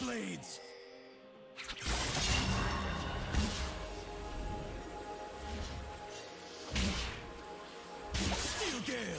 Blades. Steel Gale.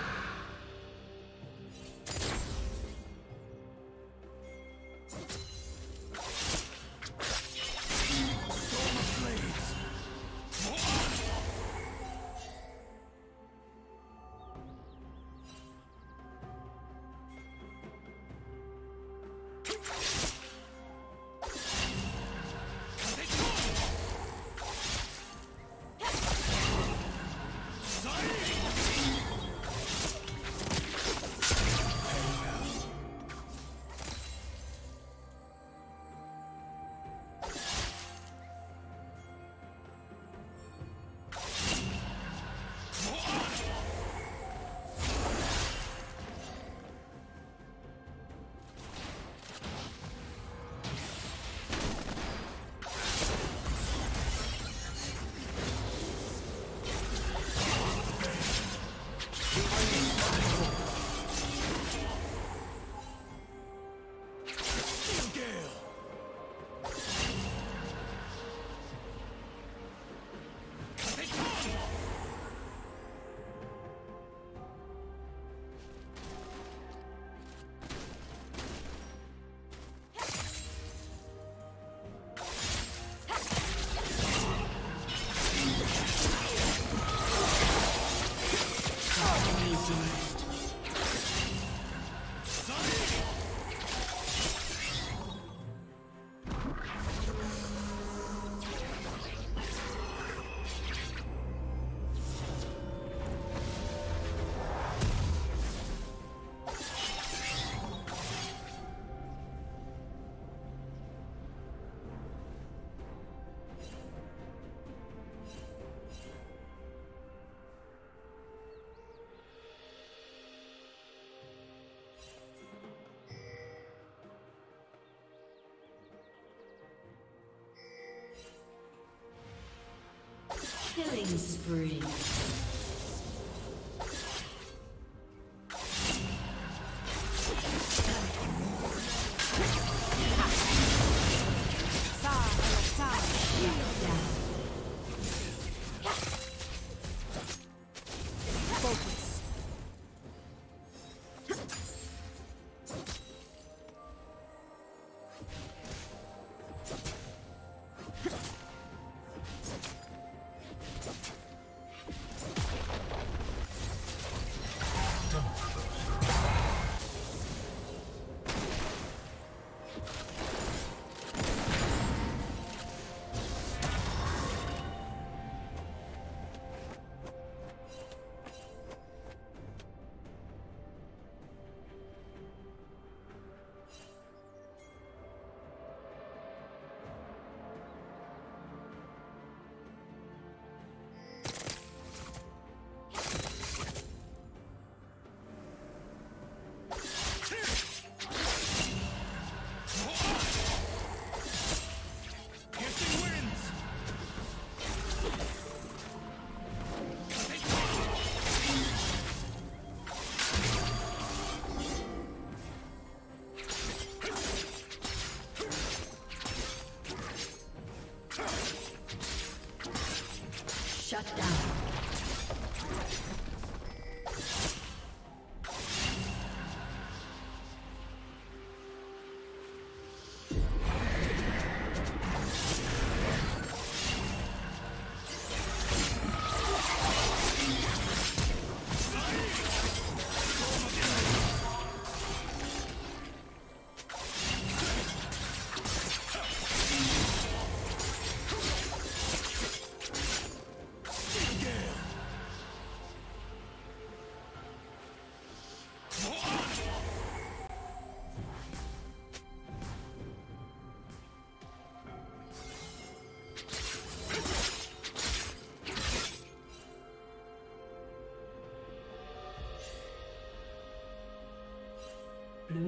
Killing spree. Shut down. Blue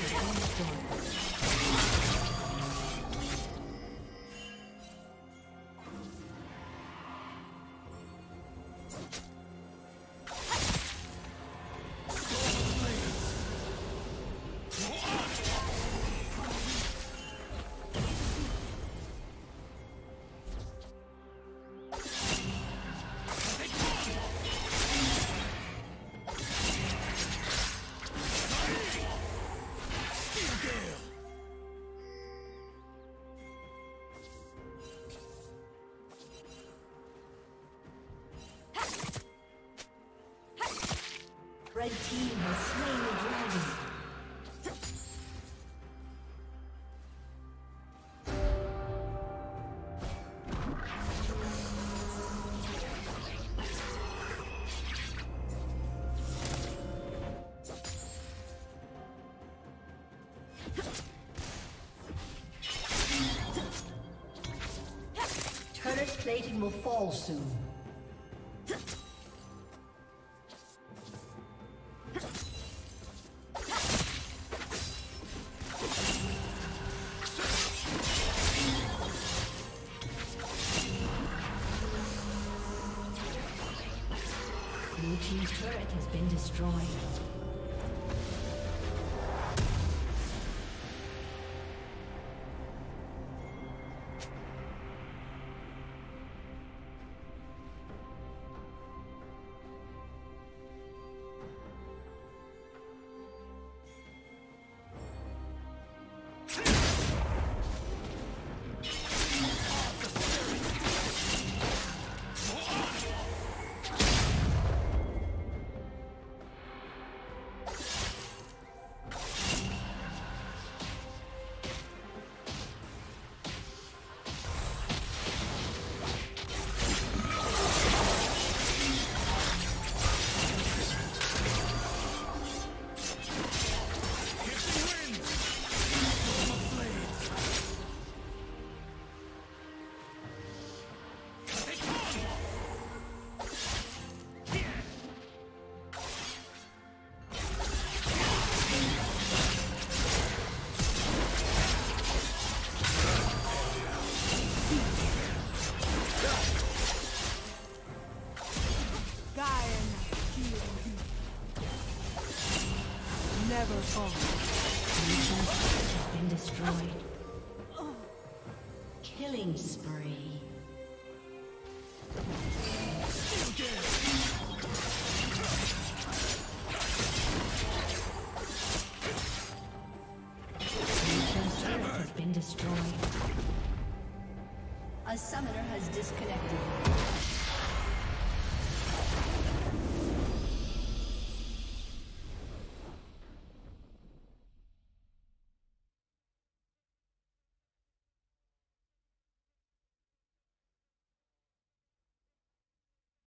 has been destroyed. Turret plating will fall soon. Blue team's turret has been destroyed. Killing spree. Nation's turret has been destroyed. A summoner has disconnected.